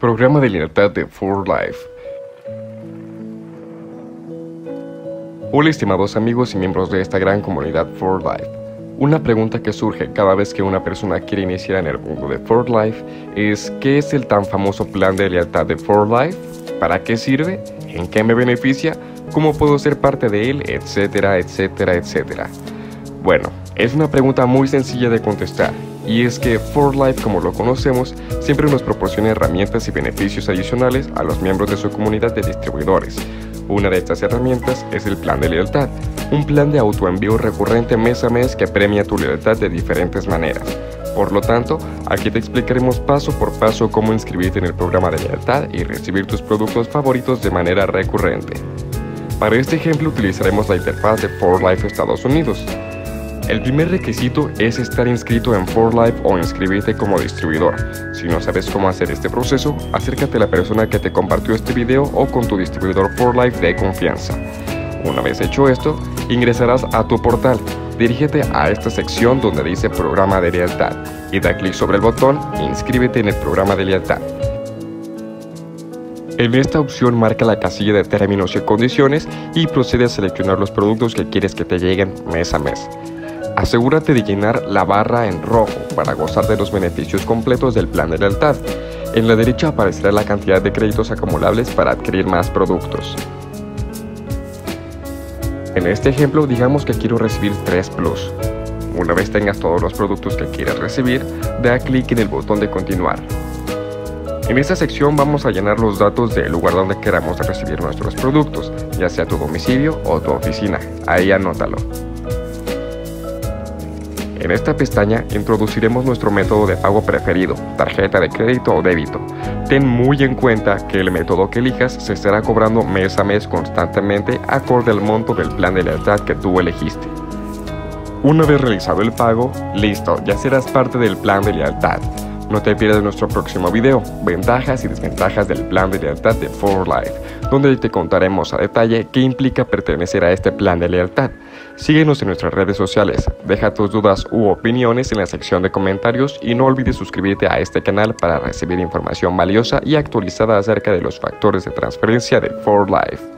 Programa de Libertad de 4Life. Hola, estimados amigos y miembros de esta gran comunidad 4Life. Una pregunta que surge cada vez que una persona quiere iniciar en el mundo de 4Life es: ¿qué es el tan famoso plan de lealtad de 4Life? ¿Para qué sirve? ¿En qué me beneficia? ¿Cómo puedo ser parte de él? Etcétera, etcétera, etcétera. Bueno, es una pregunta muy sencilla de contestar, y es que 4Life, como lo conocemos, siempre nos proporciona herramientas y beneficios adicionales a los miembros de su comunidad de distribuidores. Una de estas herramientas es el plan de lealtad, un plan de autoenvío recurrente mes a mes que premia tu lealtad de diferentes maneras. Por lo tanto, aquí te explicaremos paso por paso cómo inscribirte en el programa de lealtad y recibir tus productos favoritos de manera recurrente. Para este ejemplo utilizaremos la interfaz de 4Life Estados Unidos. El primer requisito es estar inscrito en 4Life o inscribirte como distribuidor. Si no sabes cómo hacer este proceso, acércate a la persona que te compartió este video o con tu distribuidor 4Life de confianza. Una vez hecho esto, ingresarás a tu portal. Dirígete a esta sección donde dice Programa de Lealtad y da clic sobre el botón Inscríbete en el Programa de Lealtad. En esta opción marca la casilla de términos y condiciones y procede a seleccionar los productos que quieres que te lleguen mes a mes. Asegúrate de llenar la barra en rojo para gozar de los beneficios completos del plan de lealtad. En la derecha aparecerá la cantidad de créditos acumulables para adquirir más productos. En este ejemplo, digamos que quiero recibir 3 Plus. Una vez tengas todos los productos que quieras recibir, da clic en el botón de continuar. En esta sección vamos a llenar los datos del lugar donde queramos recibir nuestros productos, ya sea tu domicilio o tu oficina. Ahí anótalo. En esta pestaña introduciremos nuestro método de pago preferido, tarjeta de crédito o débito. Ten muy en cuenta que el método que elijas se estará cobrando mes a mes constantemente acorde al monto del plan de lealtad que tú elegiste. Una vez realizado el pago, listo, ya serás parte del plan de lealtad. No te pierdas nuestro próximo video, Ventajas y desventajas del plan de lealtad de 4Life, donde te contaremos a detalle qué implica pertenecer a este plan de lealtad. Síguenos en nuestras redes sociales, deja tus dudas u opiniones en la sección de comentarios y no olvides suscribirte a este canal para recibir información valiosa y actualizada acerca de los factores de transferencia de 4Life.